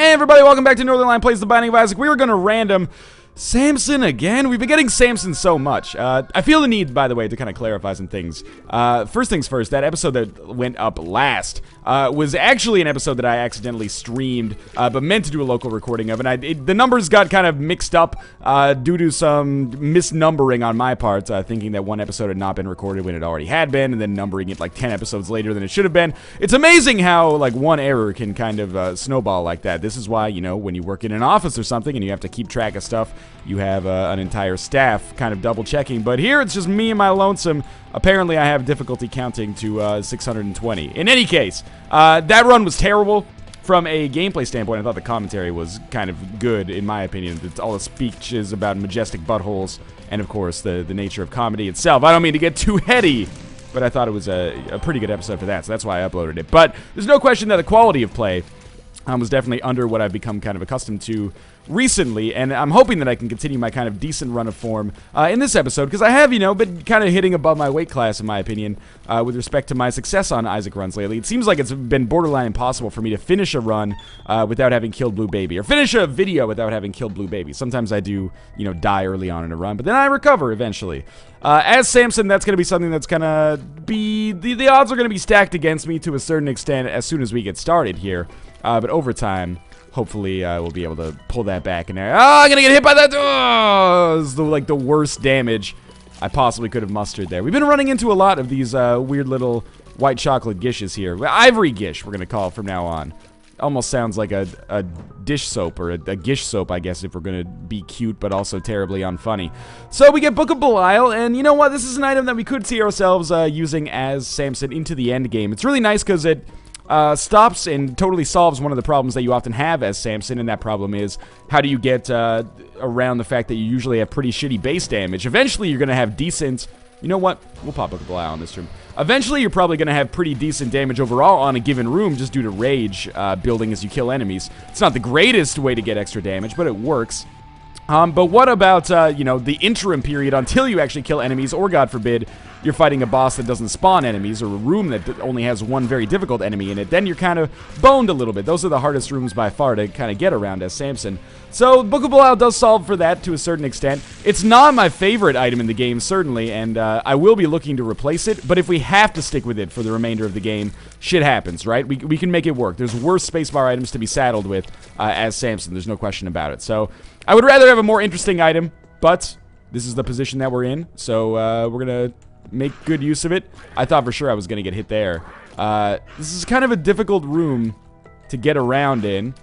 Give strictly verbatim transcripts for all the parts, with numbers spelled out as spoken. Hey everybody, welcome back to Northern Line Plays The Binding of Isaac. We are gonna random Samson again. We've been getting Samson so much. Uh, I feel the need, by the way, to kind of clarify some things. Uh, first things first, that episode that went up last uh, was actually an episode that I accidentally streamed, uh, but meant to do a local recording of, and I, it, the numbers got kind of mixed up uh, due to some misnumbering on my part, uh, thinking that one episode had not been recorded when it already had been, and then numbering it like ten episodes later than it should have been. It's amazing how, like, one error can kind of uh, snowball like that. This is why, you know, when you work in an office or something and you have to keep track of stuff, you have uh, an entire staff kind of double-checking, but here it's just me and my lonesome. Apparently, I have difficulty counting to uh, six hundred twenty. In any case, uh, that run was terrible. From a gameplay standpoint, I thought the commentary was kind of good, in my opinion. It's all the speeches about majestic buttholes and, of course, the, the nature of comedy itself. I don't mean to get too heady, but I thought it was a, a pretty good episode for that, so that's why I uploaded it. But there's no question that the quality of play I was definitely under what I've become kind of accustomed to recently, and I'm hoping that I can continue my kind of decent run of form uh, in this episode, because I have, you know, been kind of hitting above my weight class, in my opinion, uh, with respect to my success on Isaac runs lately. It seems like it's been borderline impossible for me to finish a run uh, without having killed Blue Baby, or finish a video without having killed Blue Baby. Sometimes I do, you know, die early on in a run, but then I recover eventually. Uh, as Samson, that's going to be something that's going to be... The, the odds are going to be stacked against me to a certain extent as soon as we get started here. Uh, but over time, hopefully, uh, we'll be able to pull that back. And oh, I'm gonna get hit by that! Oh, this is the, like the worst damage I possibly could have mustered there. We've been running into a lot of these uh, weird little white chocolate gishes here. Ivory Gish, we're gonna call it from now on. Almost sounds like a, a dish soap, or a, a gish soap, I guess, if we're gonna be cute, but also terribly unfunny. So we get Book of Belial, and you know what? This is an item that we could see ourselves uh, using as Samson into the end game. It's really nice because it Uh, stops and totally solves one of the problems that you often have as Samson, and that problem is, how do you get uh, around the fact that you usually have pretty shitty base damage? Eventually, you're going to have decent... You know what? We'll pop up a Belial on this room. Eventually, you're probably going to have pretty decent damage overall on a given room, just due to rage uh, building as you kill enemies. It's not the greatest way to get extra damage, but it works. Um, but what about, uh, you know, the interim period until you actually kill enemies, or God forbid, you're fighting a boss that doesn't spawn enemies, or a room that only has one very difficult enemy in it, then you're kind of boned a little bit. Those are the hardest rooms by far to kind of get around as Samson. So, Book of Belial does solve for that to a certain extent. It's not my favorite item in the game, certainly, and uh, I will be looking to replace it, but if we have to stick with it for the remainder of the game, shit happens, right? We, we can make it work. There's worse spacebar items to be saddled with uh, as Samson. There's no question about it. So, I would rather have a more interesting item, but this is the position that we're in, so uh, we're going to make good use of it. I thought for sure I was going to get hit there. Uh, this is kind of a difficult room to get around in,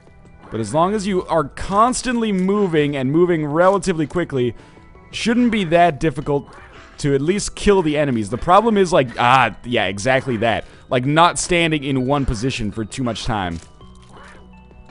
but as long as you are constantly moving and moving relatively quickly, shouldn't be that difficult to at least kill the enemies. The problem is, like, ah, yeah, exactly that. Like, not standing in one position for too much time.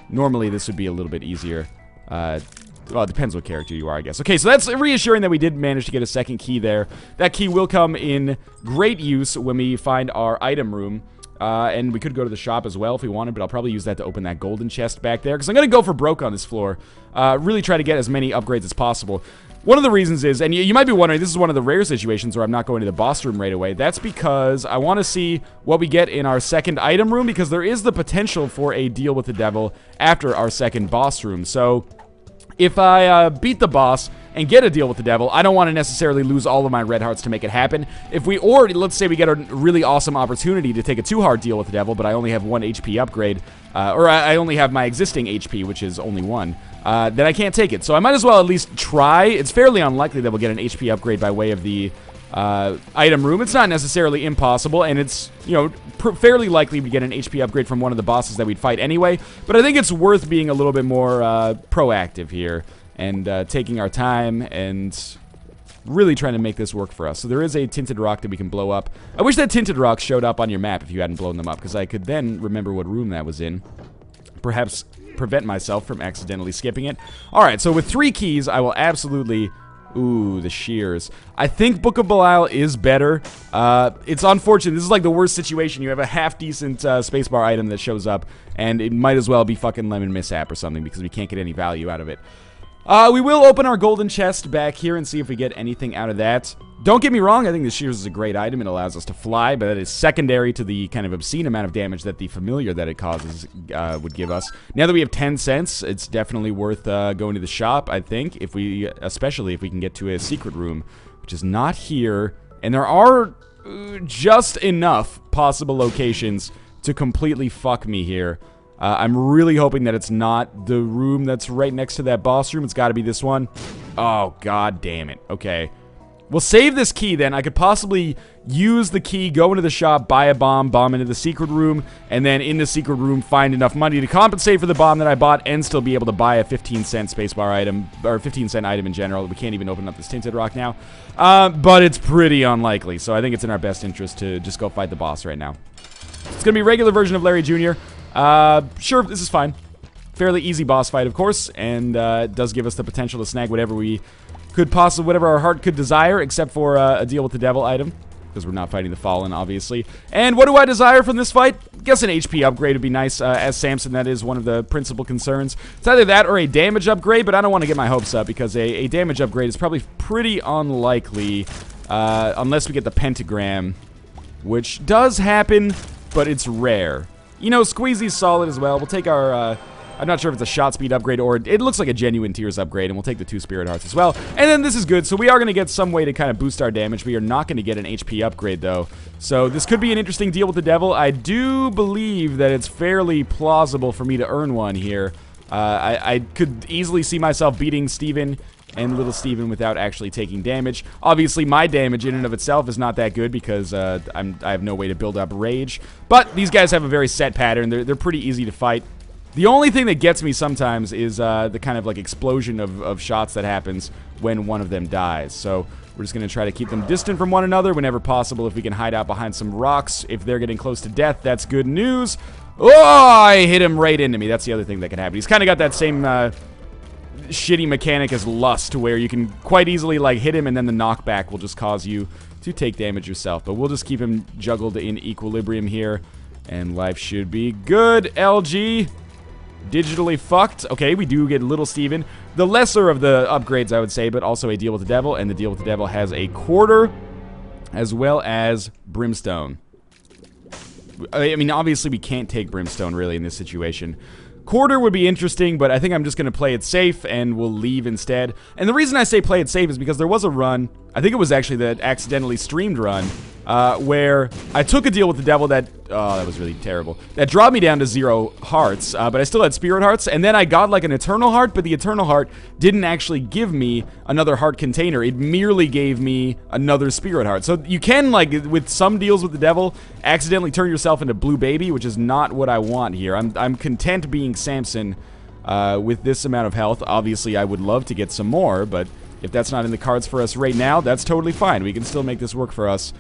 Normally, this would be a little bit easier. Uh... Well, it depends what character you are, I guess. Okay, so that's reassuring that we did manage to get a second key there. That key will come in great use when we find our item room. Uh, and we could go to the shop as well if we wanted, but I'll probably use that to open that golden chest back there, because I'm going to go for broke on this floor. Uh, really try to get as many upgrades as possible. One of the reasons is, and you, you might be wondering, this is one of the rare situations where I'm not going to the boss room right away. That's because I want to see what we get in our second item room, because there is the potential for a deal with the devil after our second boss room. So... if I uh, beat the boss and get a deal with the devil, I don't want to necessarily lose all of my red hearts to make it happen. If we, or let's say we get a really awesome opportunity to take a two-heart deal with the devil, but I only have one H P upgrade, uh, or I only have my existing H P, which is only one, uh, then I can't take it. So I might as well at least try. It's fairly unlikely that we'll get an H P upgrade by way of the uh, item room. It's not necessarily impossible, and it's, you know, pr fairly likely we get an H P upgrade from one of the bosses that we'd fight anyway, but I think it's worth being a little bit more uh, proactive here, and uh, taking our time, and really trying to make this work for us. So there is a tinted rock that we can blow up. I wish that tinted rocks showed up on your map if you hadn't blown them up, because I could then remember what room that was in. Perhaps prevent myself from accidentally skipping it. Alright, so with three keys, I will absolutely... Ooh, the shears. I think Book of Belial is better. Uh, it's unfortunate. This is like the worst situation. You have a half-decent uh, spacebar item that shows up, and it might as well be fucking Lemon Mishap or something, because we can't get any value out of it. Uh, we will open our golden chest back here and see if we get anything out of that. Don't get me wrong, I think the Shears is a great item. It allows us to fly, but that is secondary to the kind of obscene amount of damage that the familiar that it causes uh, would give us. Now that we have ten cents, it's definitely worth uh, going to the shop, I think, if we, especially if we can get to a secret room, which is not here. And there are uh, just enough possible locations to completely fuck me here. Uh, I'm really hoping that it's not the room that's right next to that boss room. It's got to be this one. Oh, god damn it. Okay. We'll save this key then. I could possibly use the key, go into the shop, buy a bomb, bomb into the secret room, and then in the secret room find enough money to compensate for the bomb that I bought and still be able to buy a fifteen cent spacebar item, or fifteen cent item in general. We can't even open up this tinted rock now. Uh, but it's pretty unlikely, so I think it's in our best interest to just go fight the boss right now. It's going to be a regular version of Larry Junior Uh, sure, this is fine. Fairly easy boss fight, of course, and uh, it does give us the potential to snag whatever we could possibly, whatever our heart could desire, except for uh, a deal with the devil item, because we're not fighting the Fallen, obviously. And what do I desire from this fight? I guess an H P upgrade would be nice. Uh, as Samson, that is one of the principal concerns. It's either that or a damage upgrade, but I don't want to get my hopes up, because a, a damage upgrade is probably pretty unlikely, uh, unless we get the pentagram, which does happen, but it's rare. You know, Squeezy's solid as well. We'll take our, uh, I'm not sure if it's a shot speed upgrade or it looks like a genuine tears upgrade, and we'll take the two spirit hearts as well. And then this is good, so we are going to get some way to kind of boost our damage. We are not going to get an H P upgrade, though. So this could be an interesting deal with the devil. I do believe that it's fairly plausible for me to earn one here. Uh, I, I could easily see myself beating Steven and Little Steven without actually taking damage. Obviously, my damage in and of itself is not that good because uh, I'm, I have no way to build up rage. But these guys have a very set pattern. They're, they're pretty easy to fight. The only thing that gets me sometimes is uh, the kind of like explosion of, of shots that happens when one of them dies. So we're just going to try to keep them distant from one another whenever possible. If we can hide out behind some rocks, if they're getting close to death, that's good news. Oh, I hit him right into me. That's the other thing that can happen. He's kind of got that same... Uh, shitty mechanic is lust, where you can quite easily like hit him and then the knockback will just cause you to take damage yourself. But we'll just keep him juggled in equilibrium here and life should be good. L G digitally fucked. Okay, we do get Little Steven, the lesser of the upgrades I would say, but also a deal with the devil, and the deal with the devil has a quarter as well as brimstone. I mean, obviously we can't take brimstone really in this situation. Quarter would be interesting, but I think I'm just going to play it safe and we'll leave instead. And the reason I say play it safe is because there was a run, I think it was actually that accidentally streamed run, uh, where I took a deal with the devil that, oh, that was really terrible, that dropped me down to zero hearts, uh, but I still had spirit hearts, and then I got like an eternal heart, but the eternal heart didn't actually give me another heart container, it merely gave me another spirit heart. So you can, like, with some deals with the devil, accidentally turn yourself into Blue Baby, which is not what I want here. I'm, I'm content being Samson uh, with this amount of health. Obviously, I would love to get some more, but if that's not in the cards for us right now, that's totally fine. We can still make this work for us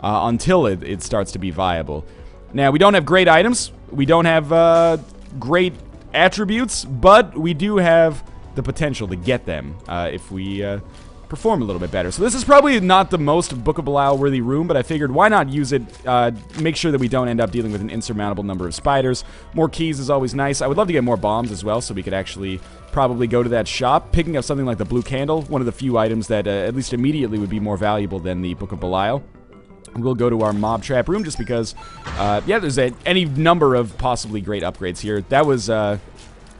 uh, until it, it starts to be viable. Now, we don't have great items. We don't have uh, great attributes, but we do have the potential to get them uh, if we uh, perform a little bit better. So this is probably not the most Book of Belial-worthy room, but I figured why not use it, uh, make sure that we don't end up dealing with an insurmountable number of spiders. More keys is always nice. I would love to get more bombs as well, so we could actually probably go to that shop. Picking up something like the blue candle, one of the few items that uh, at least immediately would be more valuable than the Book of Belial. We'll go to our mob trap room just because, uh, yeah, there's a, any number of possibly great upgrades here. That was uh,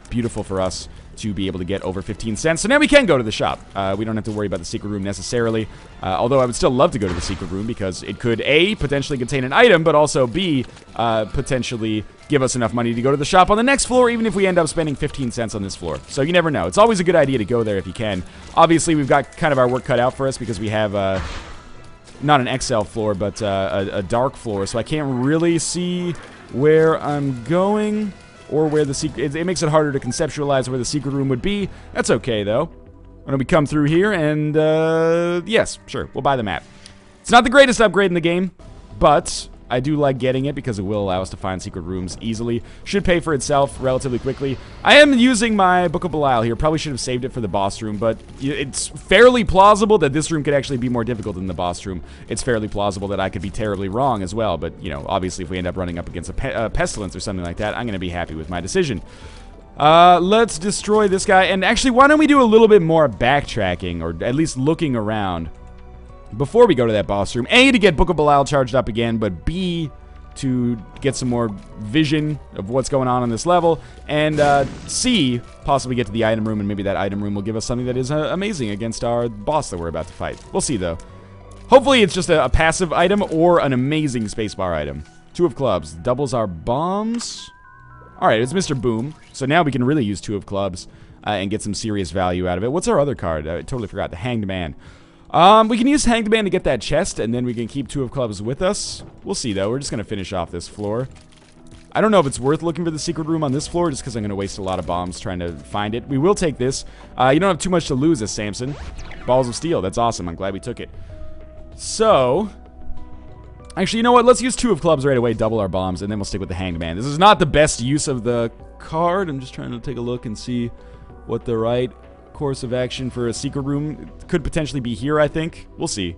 beautiful for us to be able to get over fifteen cents. So now we can go to the shop. Uh, we don't have to worry about the secret room necessarily. Uh, although I would still love to go to the secret room because it could A, potentially contain an item, but also B, uh, potentially give us enough money to go to the shop on the next floor, even if we end up spending fifteen cents on this floor. So you never know. It's always a good idea to go there if you can. Obviously, we've got kind of our work cut out for us because we have... Uh, not an X L floor, but uh, a, a dark floor, so I can't really see where I'm going or where the secret... It, it makes it harder to conceptualize where the secret room would be. That's okay, though. Why don't we come through here and... Uh, yes, sure, we'll buy the map. It's not the greatest upgrade in the game, but I do like getting it because it will allow us to find secret rooms easily. Should pay for itself relatively quickly. I am using my Book of Belial here. Probably should have saved it for the boss room, but it's fairly plausible that this room could actually be more difficult than the boss room. It's fairly plausible that I could be terribly wrong as well, but, you know, obviously if we end up running up against a, pe a pestilence or something like that, I'm going to be happy with my decision. Uh, let's destroy this guy. And actually, why don't we do a little bit more backtracking, or at least looking around, before we go to that boss room. A, to get Book of Belial charged up again, but B, to get some more vision of what's going on on this level, and uh, C, possibly get to the item room, and maybe that item room will give us something that is uh, amazing against our boss that we're about to fight. We'll see, though. Hopefully it's just a, a passive item or an amazing spacebar item. Two of Clubs. Doubles our bombs. Alright, it's Mister Boom, so now we can really use Two of Clubs uh, and get some serious value out of it. What's our other card? I totally forgot. The Hanged Man. Um, we can use Hanged Man to get that chest, and then we can keep Two of Clubs with us. We'll see, though. We're just going to finish off this floor. I don't know if it's worth looking for the secret room on this floor, just because I'm going to waste a lot of bombs trying to find it. We will take this. Uh, you don't have too much to lose as Samson. Balls of Steel. That's awesome. I'm glad we took it. So, actually, you know what? Let's use Two of Clubs right away, double our bombs, and then we'll stick with the Hanged Man. This is not the best use of the card. I'm just trying to take a look and see what the right course of action for a secret room could potentially be here, I think. We'll see.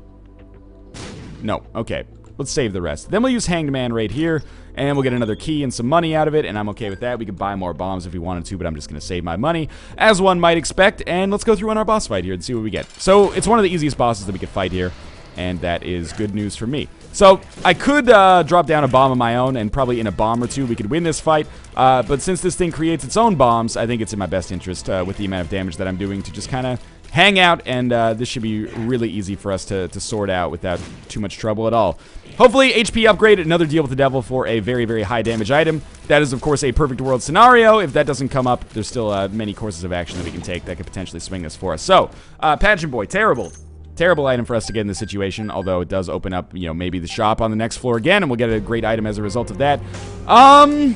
No. Okay. Let's save the rest. Then we'll use Hanged Man right here, and we'll get another key and some money out of it, and I'm okay with that. We could buy more bombs if we wanted to, but I'm just going to save my money, as one might expect, and let's go through on our boss fight here and see what we get. So, it's one of the easiest bosses that we could fight here, and that is good news for me. So, I could uh, drop down a bomb of my own, and probably in a bomb or two we could win this fight, uh, but since this thing creates its own bombs, I think it's in my best interest uh, with the amount of damage that I'm doing to just kind of hang out, and uh, this should be really easy for us to, to sort out without too much trouble at all. Hopefully, H P upgrade, another deal with the devil for a very, very high damage item. That is, of course, a perfect world scenario. If that doesn't come up, there's still uh, many courses of action that we can take that could potentially swing this for us. So, uh, Pageant Boy, terrible. Terrible item for us to get in this situation, although it does open up, you know, maybe the shop on the next floor again, and we'll get a great item as a result of that. Um,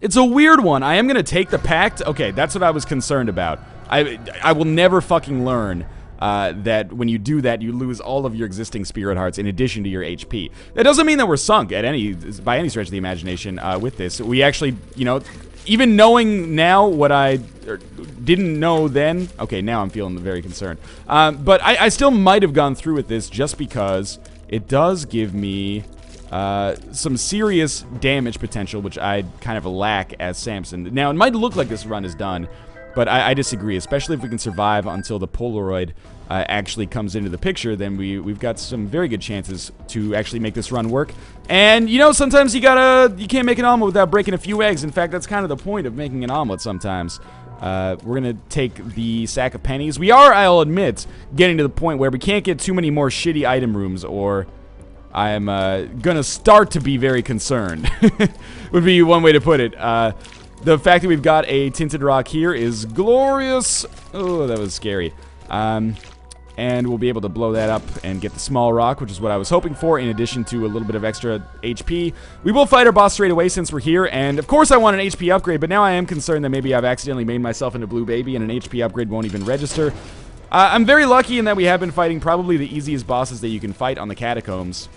it's a weird one. I am going to take the pact. Okay, that's what I was concerned about. I, I will never fucking learn uh, that when you do that, you lose all of your existing spirit hearts in addition to your H P. That doesn't mean that we're sunk at any, by any stretch of the imagination uh, with this. We actually, you know, even knowing now what I didn't know then, okay, now I'm feeling very concerned. Um, but I, I still might have gone through with this just because it does give me uh, some serious damage potential, which I kind of lack as Samson. Now, it might look like this run is done, but I, I disagree, especially if we can survive until the Polaroid uh, actually comes into the picture, then we, we've got some very good chances to actually make this run work. And, you know, sometimes you gotta, you can't make an omelet without breaking a few eggs. In fact, that's kind of the point of making an omelet sometimes. Uh, we're gonna take the sack of pennies. We are, I'll admit, getting to the point where we can't get too many more shitty item rooms, or I'm uh, gonna start to be very concerned. Would be one way to put it. Uh, the fact that we've got a tinted rock here is glorious. Oh, that was scary. Um... And we'll be able to blow that up and get the small rock, which is what I was hoping for, in addition to a little bit of extra H P. We will fight our boss straight away since we're here, and of course I want an H P upgrade, but now I am concerned that maybe I've accidentally made myself into Blue Baby and an H P upgrade won't even register. Uh, I'm very lucky in that we have been fighting probably the easiest bosses that you can fight on the catacombs.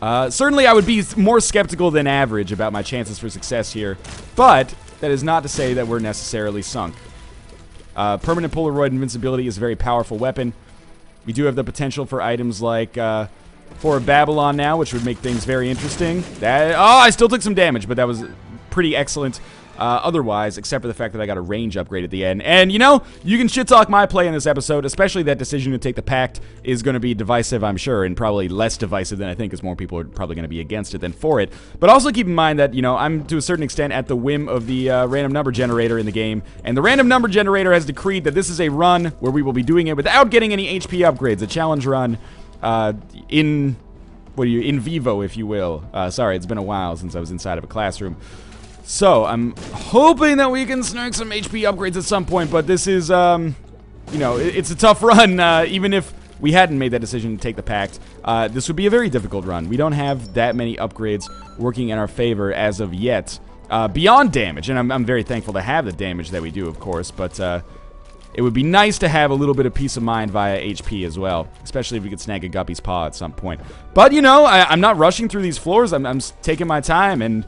Uh, certainly I would be more skeptical than average about my chances for success here, but that is not to say that we're necessarily sunk. Uh, permanent Polaroid invincibility is a very powerful weapon. We do have the potential for items like uh, Four of Babylon now, which would make things very interesting. That, oh, I still took some damage, but that was pretty excellent uh, otherwise, except for the fact that I got a range upgrade at the end. And, you know, you can shit-talk my play in this episode, especially that decision to take the pact is going to be divisive, I'm sure, and probably less divisive than I think, because more people are probably going to be against it than for it. But also keep in mind that, you know, I'm to a certain extent at the whim of the uh, random number generator in the game, and the random number generator has decreed that this is a run where we will be doing it without getting any H P upgrades, a challenge run uh, in, what do you, in vivo, if you will. Uh, sorry, it's been a while since I was inside of a classroom. So, I'm hoping that we can snag some H P upgrades at some point, but this is, um, you know, it's a tough run. Uh, even if we hadn't made that decision to take the pact, uh, this would be a very difficult run. We don't have that many upgrades working in our favor as of yet, uh, beyond damage, and I'm, I'm very thankful to have the damage that we do, of course, but uh, it would be nice to have a little bit of peace of mind via H P as well, especially if we could snag a Guppy's Paw at some point. But, you know, I, I'm not rushing through these floors. I'm, I'm taking my time, and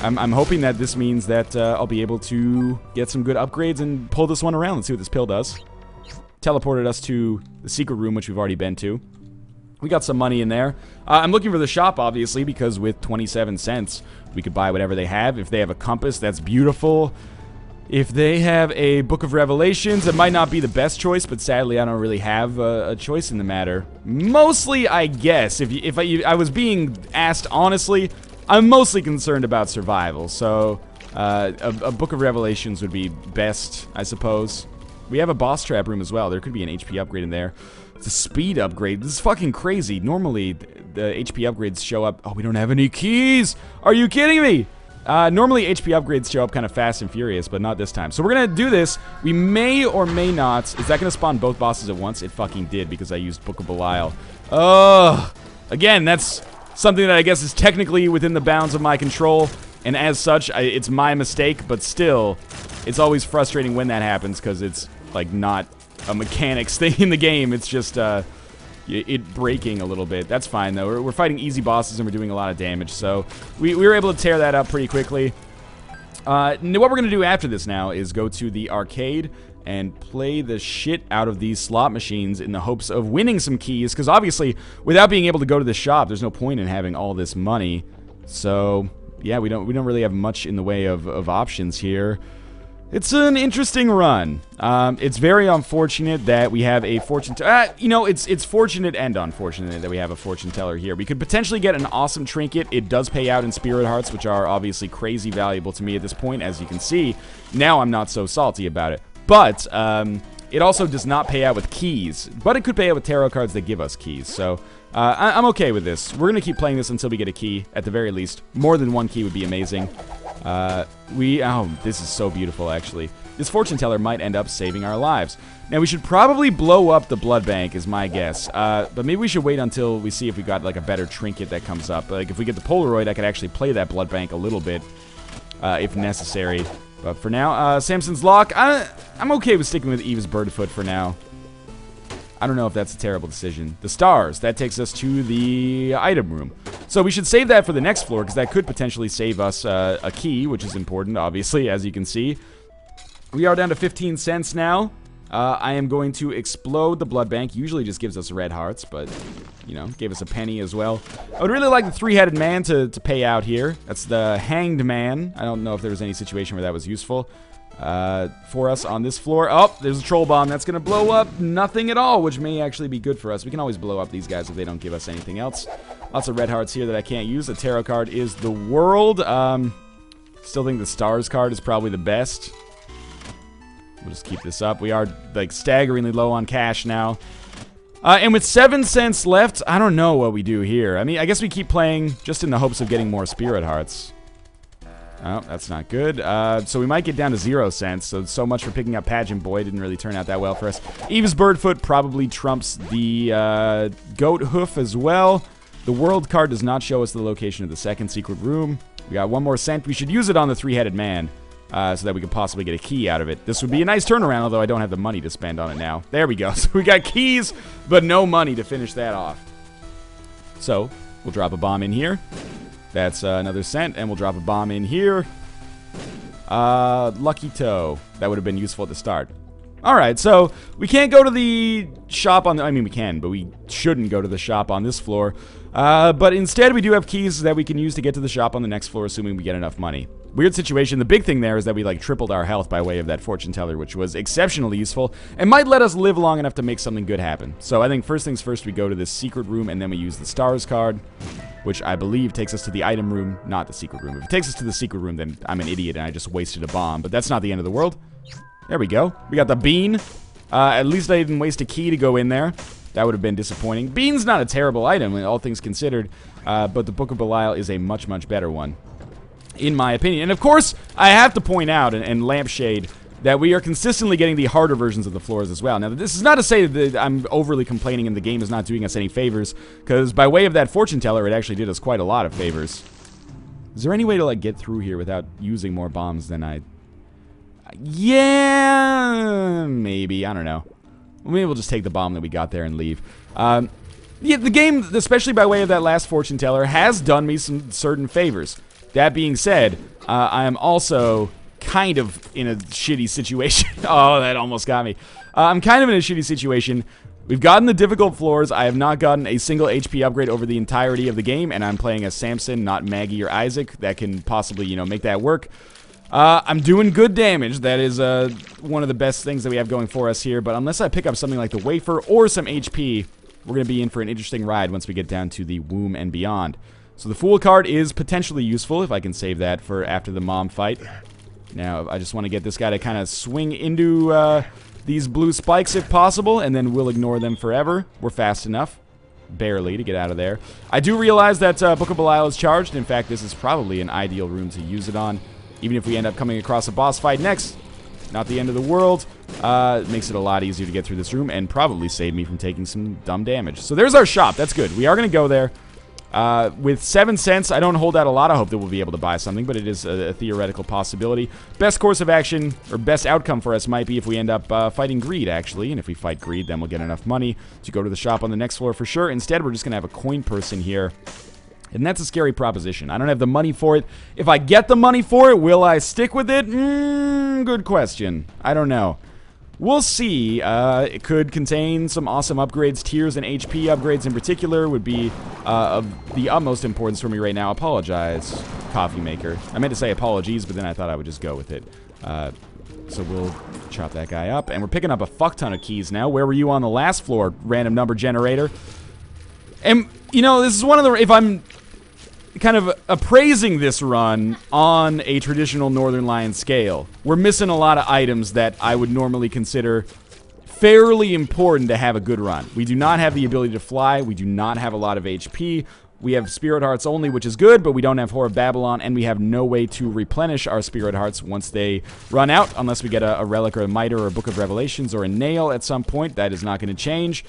I'm, I'm hoping that this means that uh, I'll be able to get some good upgrades and pull this one around. Let's see what this pill does. Teleported us to the secret room, which we've already been to. We got some money in there. Uh, I'm looking for the shop, obviously, because with twenty-seven cents, we could buy whatever they have. If they have a compass, that's beautiful. If they have a Book of Revelations, it might not be the best choice, but sadly I don't really have a, a choice in the matter. Mostly, I guess, if, you, if I, you, I was being asked honestly, I'm mostly concerned about survival, so uh, a, a Book of Revelations would be best, I suppose. We have a boss trap room as well. There could be an H P upgrade in there. It's a speed upgrade. This is fucking crazy. Normally, the H P upgrades show up. Oh, we don't have any keys. Are you kidding me? Uh, normally, H P upgrades show up kind of fast and furious, but not this time. So we're going to do this. We may or may not. Is that going to spawn both bosses at once? It fucking did because I used Book of Belial. Ugh. Again, that's something that I guess is technically within the bounds of my control. And as such, I, it's my mistake. But still, it's always frustrating when that happens because it's, like, not a mechanics thing in the game. It's just, uh... it breaking a little bit. That's fine, though. We're, we're fighting easy bosses, and we're doing a lot of damage, so we, we were able to tear that up pretty quickly. Uh, what we're going to do after this now is go to the arcade and play the shit out of these slot machines in the hopes of winning some keys, because obviously, without being able to go to the shop, there's no point in having all this money. So, yeah, we don't, we don't really have much in the way of, of options here. It's an interesting run. Um, it's very unfortunate that we have a fortune teller. Uh, you know, it's it's fortunate and unfortunate that we have a fortune teller here. We could potentially get an awesome trinket. It does pay out in spirit hearts, which are obviously crazy valuable to me at this point, as you can see. Now I'm not so salty about it. But um, it also does not pay out with keys. But it could pay out with tarot cards that give us keys. So uh, I I'm okay with this. We're going to keep playing this until we get a key, at the very least. More than one key would be amazing. Uh, we, oh, this is so beautiful, actually. This fortune teller might end up saving our lives. Now, we should probably blow up the blood bank, is my guess. Uh, but maybe we should wait until we see if we got, like, a better trinket that comes up. Like, if we get the Polaroid, I could actually play that blood bank a little bit, uh, if necessary. But for now, uh, Samson's Lock, I, I'm okay with sticking with Eve's Birdfoot for now. I don't know if that's a terrible decision. The Stars, that takes us to the item room. So we should save that for the next floor, because that could potentially save us uh, a key, which is important, obviously, as you can see. We are down to fifteen cents now. Uh, I am going to explode the blood bank. Usually just gives us red hearts, but, you know, gave us a penny as well. I would really like the Three Headed Man to, to pay out here. That's the Hanged Man. I don't know if there was any situation where that was useful. Uh, for us on this floor. Oh, there's a troll bomb. That's going to blow up nothing at all, which may actually be good for us. We can always blow up these guys if they don't give us anything else. Lots of red hearts here that I can't use. The tarot card is The World. Um, still think the Stars card is probably the best. We'll just keep this up. We are, like, staggeringly low on cash now. Uh, and with seven cents left, I don't know what we do here. I mean, I guess we keep playing just in the hopes of getting more spirit hearts. Oh, that's not good. Uh, so we might get down to zero cents. So, so much for picking up Pageant Boy. Didn't really turn out that well for us. Eve's Birdfoot probably trumps the uh, Goat Hoof as well. The World card does not show us the location of the second secret room. We got one more cent. We should use it on the Three-Headed Man uh, so that we could possibly get a key out of it. This would be a nice turnaround, although I don't have the money to spend on it now. There we go. So we got keys, but no money to finish that off. So we'll drop a bomb in here. That's uh, another cent, and we'll drop a bomb in here. Uh, Lucky Toe. That would have been useful at the start. Alright, so we can't go to the shop on the... I mean, we can, but we shouldn't go to the shop on this floor. Uh, but instead, we do have keys that we can use to get to the shop on the next floor, assuming we get enough money. Weird situation. The big thing there is that we, like, tripled our health by way of that fortune teller, which was exceptionally useful and might let us live long enough to make something good happen. So I think first things first, we go to this secret room, and then we use the Stars card, which I believe takes us to the item room, not the secret room. If it takes us to the secret room, then I'm an idiot and I just wasted a bomb, but that's not the end of the world. There we go. We got the Bean. Uh, at least I didn't waste a key to go in there. That would have been disappointing. Bean's not a terrible item, all things considered, uh, but the Book of Belial is a much, much better one, in my opinion. And of course, I have to point out, and, and lampshade, that we are consistently getting the harder versions of the floors as well. Now, this is not to say that I'm overly complaining and the game is not doing us any favors, because by way of that fortune teller, it actually did us quite a lot of favors. Is there any way to, like, get through here without using more bombs than I... Yeah, maybe. I don't know. Maybe we'll just take the bomb that we got there and leave. Um, yeah, the game, especially by way of that last fortune teller, has done me some certain favors. That being said, uh, I am also... kind of in a shitty situation. Oh, that almost got me. Uh, I'm kind of in a shitty situation. We've gotten the difficult floors. I have not gotten a single H P upgrade over the entirety of the game, and I'm playing as Samson, not Maggie or Isaac. That can possibly, you know, make that work. Uh, I'm doing good damage. That is uh, one of the best things that we have going for us here. But unless I pick up something like the wafer or some H P, we're going to be in for an interesting ride once we get down to the womb and beyond. So the Fool card is potentially useful if I can save that for after the mom fight. Now, I just want to get this guy to kind of swing into uh, these blue spikes if possible, and then we'll ignore them forever. We're fast enough. Barely to get out of there. I do realize that uh, Book of Belial is charged. In fact, this is probably an ideal room to use it on. Even if we end up coming across a boss fight next, not the end of the world. Uh, it makes it a lot easier to get through this room and probably save me from taking some dumb damage. So there's our shop. That's good. We are going to go there. Uh, with seven cents, I don't hold out a lot of hope that we'll be able to buy something, but it is a, a theoretical possibility. Best course of action, or best outcome for us, might be if we end up uh, fighting greed, actually. And if we fight greed, then we'll get enough money to go to the shop on the next floor for sure. Instead, we're just going to have a coin person here. And that's a scary proposition. I don't have the money for it. If I get the money for it, will I stick with it? Mm, good question. I don't know. We'll see. Uh, it could contain some awesome upgrades. Tiers and H P upgrades in particular would be uh, of the utmost importance for me right now. Apologize, coffee maker. I meant to say apologies, but then I thought I would just go with it. Uh, so we'll chop that guy up. And we're picking up a fuck ton of keys now. Where were you on the last floor, random number generator? And, you know, this is one of the... If I'm kind of appraising this run on a traditional Northern Line scale, we're missing a lot of items that I would normally consider fairly important to have a good run. We do not have the ability to fly. We do not have a lot of H P. We have Spirit Hearts only, which is good, but we don't have Whore of Babylon, and we have no way to replenish our Spirit Hearts once they run out, unless we get a, a Relic or a Mitre or a Book of Revelations or a Nail at some point. That is not going to change.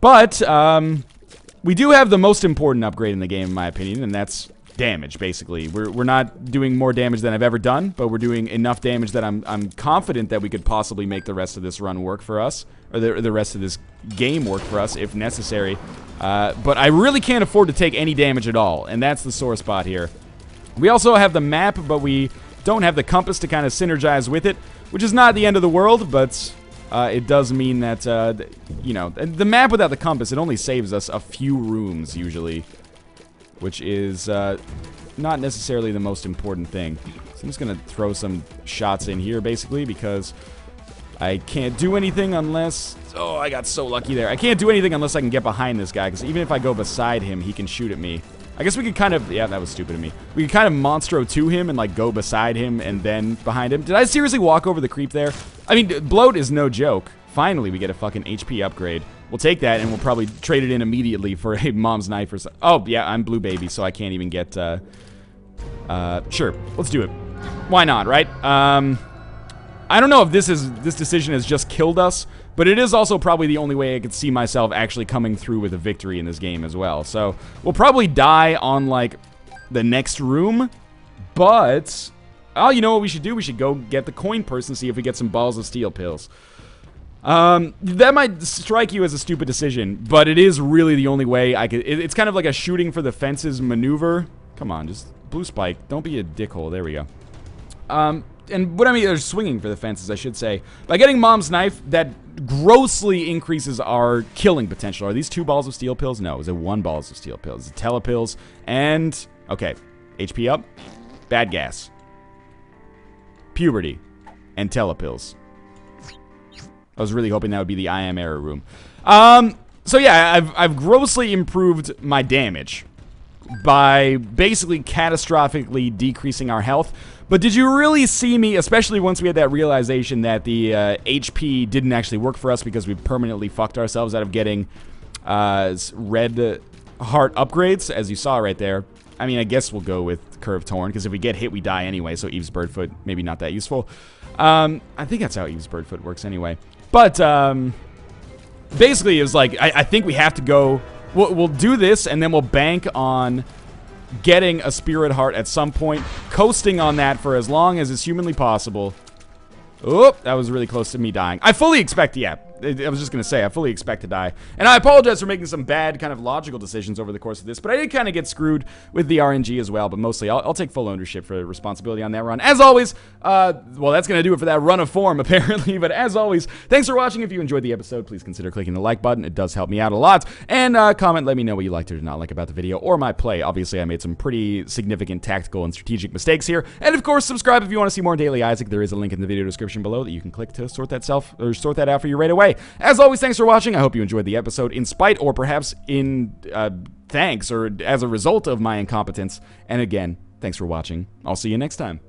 But, um... we do have the most important upgrade in the game, in my opinion, and that's damage, basically. We're, we're not doing more damage than I've ever done, but we're doing enough damage that I'm, I'm confident that we could possibly make the rest of this run work for us, or the, the rest of this game work for us, if necessary. Uh, but I really can't afford to take any damage at all, and that's the sore spot here. We also have the map, but we don't have the compass to kind of synergize with it, which is not the end of the world, but... Uh, it does mean that, uh, th you know, th the map without the compass, it only saves us a few rooms, usually. Which is, uh, not necessarily the most important thing. So I'm just gonna throw some shots in here, basically, because I can't do anything unless... Oh, I got so lucky there. I can't do anything unless I can get behind this guy, because even if I go beside him, he can shoot at me. I guess we could kind of... Yeah, that was stupid of me. We could kind of Monstro to him and, like, go beside him and then behind him. Did I seriously walk over the creep there? I mean, bloat is no joke. Finally, we get a fucking H P upgrade. We'll take that, and we'll probably trade it in immediately for a Mom's Knife or something. Oh, yeah, I'm Blue Baby, so I can't even get... Uh, uh, sure, let's do it. Why not, right? Um, I don't know if this is this decision has just killed us, but it is also probably the only way I could see myself actually coming through with a victory in this game as well. So, we'll probably die on, like, the next room, but... Oh, you know what we should do? We should go get the coin person, see if we get some Balls of Steel pills. Um, that might strike you as a stupid decision, but it is really the only way I could... It, it's kind of like a shooting for the fences maneuver. Come on, just... Blue Spike, don't be a dickhole. There we go. Um... And what I mean, they're swinging for the fences, I should say. By getting Mom's Knife, that grossly increases our killing potential. Are these two Balls of Steel pills? No, is it one Balls of Steel pills? Is it telepills? And, okay, H P up, bad gas, puberty, and telepills. I was really hoping that would be the I Am Error room. Um, so yeah, I've, I've grossly improved my damage by basically catastrophically decreasing our health. But did you really see me, especially once we had that realization that the uh, H P didn't actually work for us because we permanently fucked ourselves out of getting uh, red heart upgrades, as you saw right there. I mean, I guess we'll go with Curved Torn, because if we get hit, we die anyway, so Eve's Birdfoot, maybe not that useful. Um, I think that's how Eve's Birdfoot works anyway. But um, basically, it was like, I, I think we have to go, we'll, we'll do this, and then we'll bank on... getting a Spirit Heart at some point, coasting on that for as long as is humanly possible. Oh, that was really close to me dying. I fully expect, yeah, I was just going to say, I fully expect to die. And I apologize for making some bad kind of logical decisions over the course of this, but I did kind of get screwed with the R N G as well, but mostly I'll, I'll take full ownership for responsibility on that run. As always, uh, well, that's going to do it for that run of form, apparently, but as always, thanks for watching. If you enjoyed the episode, please consider clicking the like button. It does help me out a lot. And uh, comment, let me know what you liked or did not like about the video or my play. Obviously, I made some pretty significant tactical and strategic mistakes here. And of course, subscribe if you want to see more Daily Isaac. There is a link in the video description below that you can click to sort that self or sort that out for you right away. As always, thanks for watching. I hope you enjoyed the episode in spite or perhaps in uh, thanks or as a result of my incompetence. And again, thanks for watching. I'll see you next time.